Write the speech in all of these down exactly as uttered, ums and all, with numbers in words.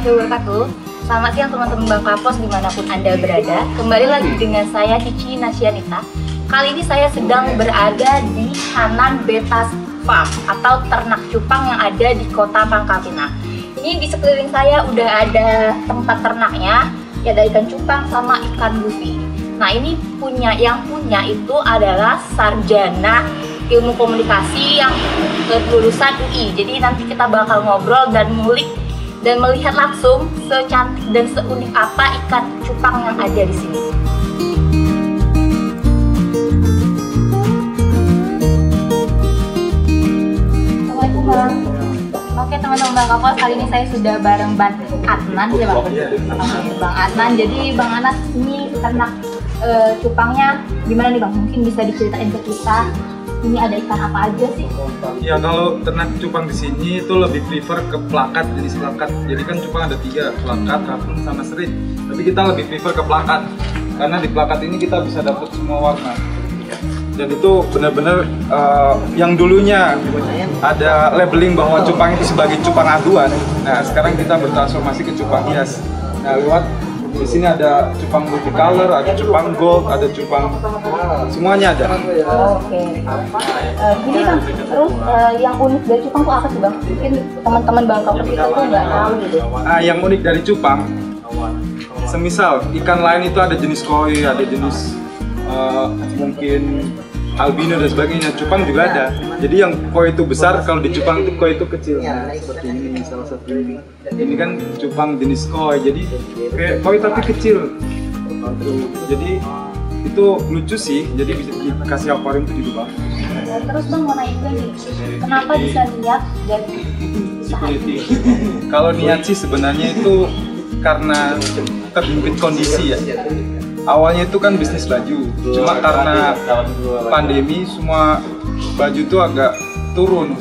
warahmatullahi wabarakatuh. Selamat siang teman-teman Bangkapos dimanapun Anda berada. Kembali lagi dengan saya Cici Nasyanita. Kali ini saya sedang berada di Hanan Betta's Farm atau ternak cupang yang ada di kota Pangkalpinang. Ini di sekeliling saya udah ada tempat ternaknya, ya ada ikan cupang sama ikan gufi. Nah ini punya, yang punya itu adalah sarjana ilmu komunikasi yang lulusan U I. Jadi nanti kita bakal ngobrol dan ngulik dan melihat langsung secantik dan seunik apa ikan cupang yang ada di sini. Assalamualaikum bang. Oke teman-teman Bangkapos, kali ini saya sudah bareng Bang Adnan, ya bang. Bang Adnan, jadi Bang Adnan ini ternak uh, cupangnya gimana nih bang? Mungkin bisa diceritain ke kita. Ini ada ikan apa aja sih? Ya kalau ternak cupang di sini itu lebih prefer ke plakat, jenis plakat. Jadi kan cupang ada tiga, plakat, rabun, sama serit. Tapi kita lebih prefer ke plakat, karena di plakat ini kita bisa dapat semua warna. Dan itu benar-benar uh, yang dulunya ada labeling bahwa cupang itu sebagai cupang aduan. Nah sekarang kita bertransformasi ke cupang hias. Nah lewat di sini ada cupang multicolor, ada cupang gold, ada cupang, semuanya ada. Oke. Uh, gini kan, terus uh, yang unik dari cupang itu apa sih bang? Mungkin teman-teman Bangkapos kita tuh nggak tahu gitu. Ah, yang unik dari cupang, semisal ikan lain itu ada jenis koi, ada jenis uh, mungkin albino dan sebagainya. Cupang juga ada. Jadi yang koi itu besar, kalau di cupang itu koi itu kecil. Nah, seperti ini salah satu ini. Ini kan cupang jenis koi. Jadi kayak koi tapi kecil. Jadi itu lucu sih. Jadi bisa dikasih akuarium itu juga. Terus bang mau naik lagi. Kenapa bisa niat dan security? Kalau niat sih sebenarnya itu karena terhimpit kondisi ya. Awalnya itu kan bisnis baju, cuma karena pandemi semua baju itu agak turun.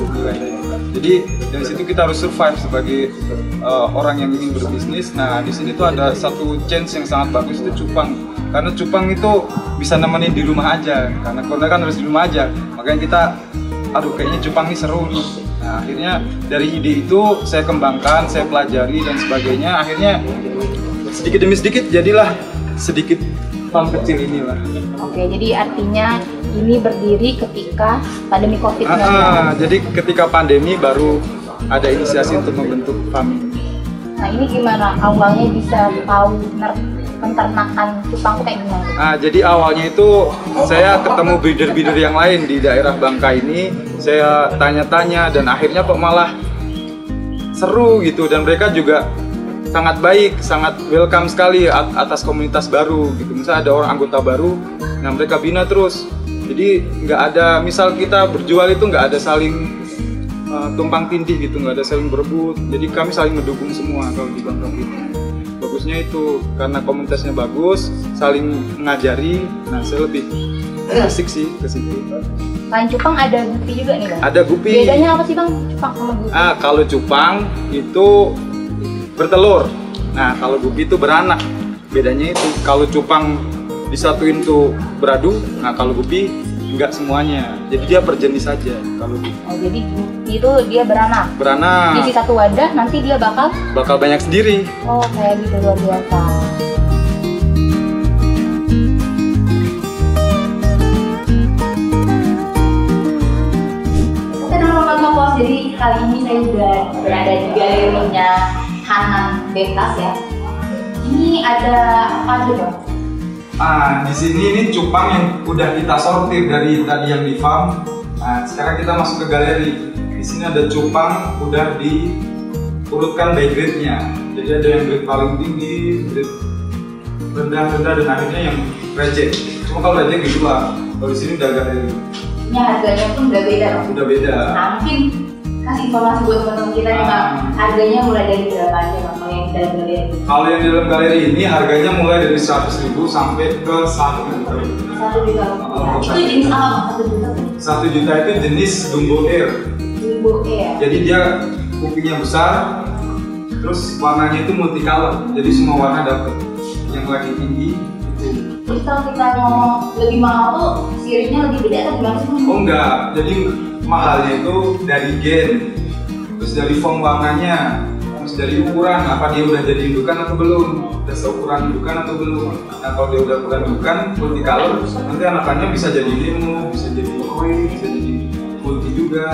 Jadi dari situ kita harus survive sebagai uh, orang yang ingin berbisnis. Nah di sini tuh ada satu change yang sangat bagus itu cupang, karena cupang itu bisa nemenin di rumah aja. Karena kita kan harus di rumah aja, makanya kita, aduh kayaknya cupang ini seru nih. Nah akhirnya dari ide itu saya kembangkan, saya pelajari dan sebagainya. Akhirnya sedikit demi sedikit jadilah sedikit farm kecil inilah. Oke, jadi artinya ini berdiri ketika pandemi covid sembilan belas. Ah, jadi ketika pandemi baru ada inisiasi untuk membentuk farm. Nah ini gimana awalnya bisa tahu peternakan cupang kayak gimana? Ah, jadi awalnya itu saya ketemu breeder-breeder yang lain di daerah Bangka ini, saya tanya-tanya dan akhirnya kok malah seru gitu, dan mereka juga sangat baik, sangat welcome sekali atas komunitas baru gitu. Misal ada orang anggota baru, nah mereka bina terus. Jadi nggak ada, misal kita berjual itu nggak ada saling uh, tumpang tindih gitu, nggak ada saling berebut. Jadi kami saling mendukung semua kalau di Bangkok ini. Bagusnya itu karena komunitasnya bagus, saling mengajari. Nah saya lebih asik sih ke situ. Selain cupang ada gupi juga nih bang. Ada gupi. Bedanya apa sih bang cupang sama gupi? Ah kalau cupang itu bertelur. Nah, kalau gupi itu beranak. Bedanya itu kalau cupang disatuin tuh beradu. Nah, kalau gupi enggak semuanya. Jadi dia per jenis saja kalau gupi. Oh, jadi gupi itu dia beranak. Beranak. Isi satu wadah nanti dia bakal bakal banyak sendiri. Oh, kayak gitu luar biasa. Jadi kali ini saya sudah berada di galerinya Hanan Betta's ya. Ini ada apa aja bang? Ah, di sini ini cupang yang udah kita sortir dari tadi yang di farm. Nah, sekarang kita masuk ke galeri. Di sini ada cupang udah diurutkan by grade-nya. Jadi ada yang grade paling tinggi, grade rendah-rendah, dan akhirnya yang reject. Cuma kalau reject di dua, kalau di sini udah galeri. Ini harganya pun udah beda bang. Udah beda. Nah, mungkin kasih informasi buat teman-teman kita nih bang, harganya mulai dari berapa aja bang kalau yang di dalam galeri? Kalau yang di dalam galeri ini harganya mulai dari seratus ribu sampai ke satu juta. satu juta. Oh, itu jenis apa bang? satu juta? satu juta itu jenis jumbo air. Jumbo air. Jadi dia kupingnya besar, terus warnanya itu multicolor, jadi semua warna dapat. Yang lagi tinggi itu. Terus kalau kita ngomong lebih mahal tuh siripnya lebih beda atau gimana sih? Oh enggak, jadi mahalnya itu dari gen, terus dari form warnanya, terus dari ukuran, apa dia udah jadi indukan atau belum, udah seukuran indukan atau belum. Nah kalau dia udah ukuran indukan, multicolor, nanti anakannya bisa jadi demo, bisa jadi koi, bisa jadi multi juga.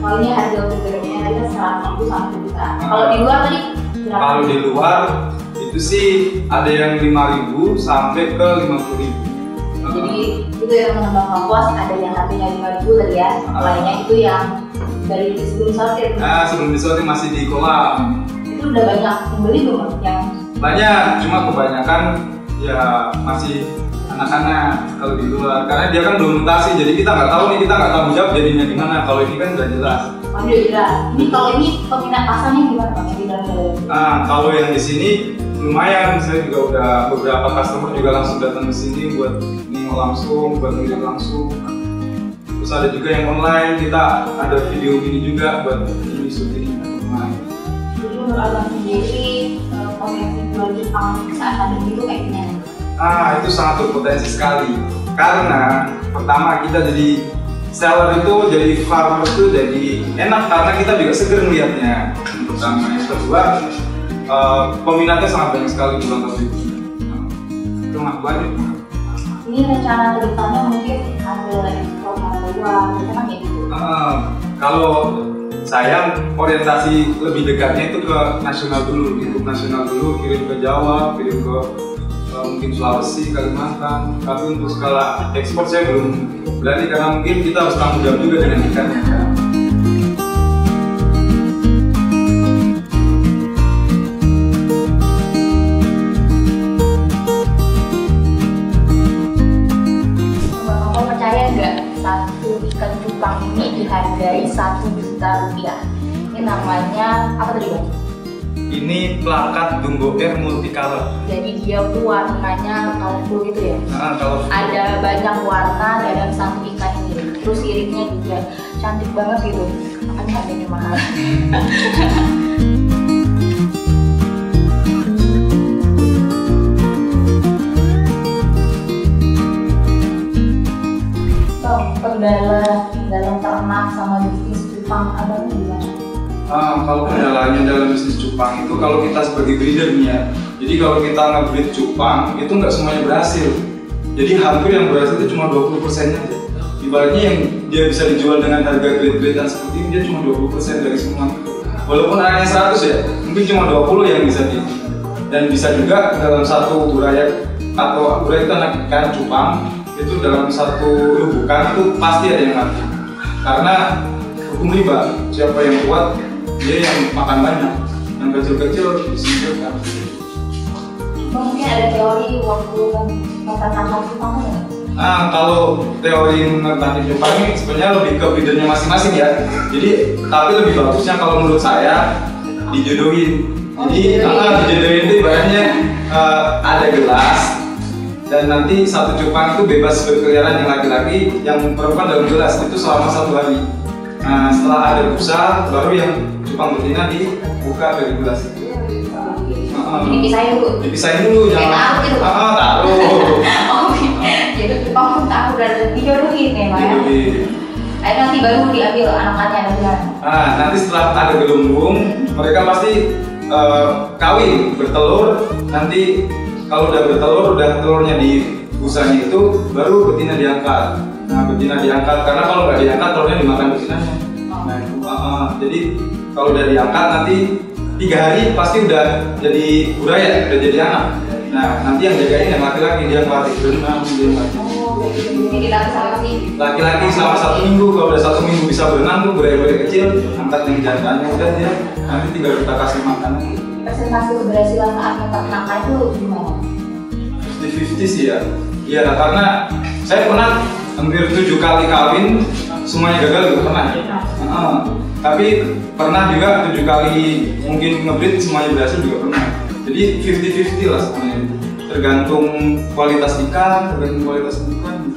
Awalnya harga berikutnya harga seratus sampai seratus juta. Kalau di luar tadi? Kalau di luar itu sih ada yang lima ribu sampai ke lima puluh ribu. Jadi itu yang menambah ongkos, ada yang harganya lima ribu tadi ya. Lainnya itu yang dari sebelum sortir. Nah, sebelum disortir masih di kolam. Itu udah banyak pembeli belum? Yang banyak, cuma kebanyakan ya masih anak-anak kalau di luar. Karena dia kan dokumentasi, jadi kita nggak tahu nih, kita nggak tahu jawab jadinya gimana. Kalau ini kan udah jelas. Oh, udah jelas. Ini kalau ini peminat pasarnya gimana Pak? Nah, kalau yang di sini lumayan, saya juga udah beberapa customer juga langsung datang ke sini buat nengok langsung, buat ngeliat langsung. Terus ada juga yang online, kita ada video gini juga buat ini syuting online. Jadi menurut Abang sendiri potensi jual di Jepang saat pandemi itu kayak gimana? Ah, itu sangat berpotensi sekali. Karena pertama kita jadi seller itu, jadi farmer itu jadi enak karena kita juga seger ngeliatnya. Pertama, yang kedua Uh, peminatnya sangat banyak sekali di Bangkapos. Itu nggak banyak. Ini rencana kedepannya mungkin ada ekspor ke luar, macam kayak gitu. Uh, kalau saya orientasi lebih dekatnya itu ke nasional dulu, lingkup nasional dulu, kirim ke Jawa, kirim ke uh, mungkin Sulawesi, Kalimantan. Tapi untuk skala ekspor saya belum berani karena mungkin kita harus tanggung jawab juga dengan ikannya. Dihargai satu juta rupiah. Ini namanya apa tadi Bang? Ini plakat Dumbo Air multicolor. Jadi dia warnanya colorful gitu ya? Nah, colorful. Ada banyak warna dalam satu ikan ini. Terus siripnya juga cantik banget gitu. Makanya harganya mahal. Kendala dalam ternak sama bisnis cupang abang gimana? Ah, kalau kendalanya dalam bisnis cupang itu kalau kita sebagai breedernya, jadi kalau kita nge-breed cupang itu nggak semuanya berhasil. Jadi hampir yang berhasil itu cuma dua puluh persen aja. Ibaratnya yang dia bisa dijual dengan harga grade-gradean seperti ini dia cuma dua puluh persen dari semua. Walaupun hanya seratus ya, mungkin cuma dua puluh yang bisa di. Dan bisa juga dalam satu burayak atau burayak anak ikan cupang itu dalam satu lubukan itu pasti ada yang mati karena hukum riba, siapa yang kuat dia yang makan banyak, yang kecil-kecil disingkirkan. Mungkin ada teori waktu menternakan cupang ya? Nah, kalau teori menternakan cupang ini sebenarnya lebih ke breedernya masing-masing ya, jadi tapi lebih bagusnya kalau menurut saya dijodohin. Oh, jadi ah, dijodohin itu ibaratnya uh, ada gelas dan nanti satu cupang itu bebas berkeliaran, yang laki-laki, yang perempuan dalam gelas itu selama satu hari. Nah, setelah ada busa, baru yang cupang betina dibuka dari gelas itu. Jadi dipisahin dulu? Dipisahin dulu, jangan taruh gitu? Ah, taruh. Jadi cupang pun taruh, dan dijodohin ya, Maya? Dijodohin. Akhirnya nanti baru diambil anak-anaknya, anak-anak. Nah, nanti setelah ada gelembung, mereka pasti kawin, bertelur, nanti kalau udah bertelur, udah telurnya di busanya itu, baru betina diangkat. Nah, betina diangkat, karena kalau nggak diangkat, telurnya dimakan betinanya. Nah, itu, uh, uh, jadi kalau udah diangkat, nanti tiga hari pasti udah jadi buraya, udah jadi anak. Nah, nanti yang jagain yang laki-laki, dia pelatih berenang, dia pelatih. Oh, jadi laki-laki sama sih? Laki-laki selama satu minggu, kalau udah satu minggu bisa berenang, tuh buraya-buraya kecil, angkat yang jantannya udah dia, nanti tinggal kita kasih makanan. Presentasi keberhasilan saat peternakan itu gimana? fifty fifty sih ya. Iya, karena saya pernah hampir tujuh kali kawin semuanya gagal juga pernah. Uh, tapi pernah juga tujuh kali mungkin ngebreed semuanya berhasil juga pernah. Jadi fifty fifty lah semuanya. Tergantung kualitas ikan, tergantung kualitas ikan.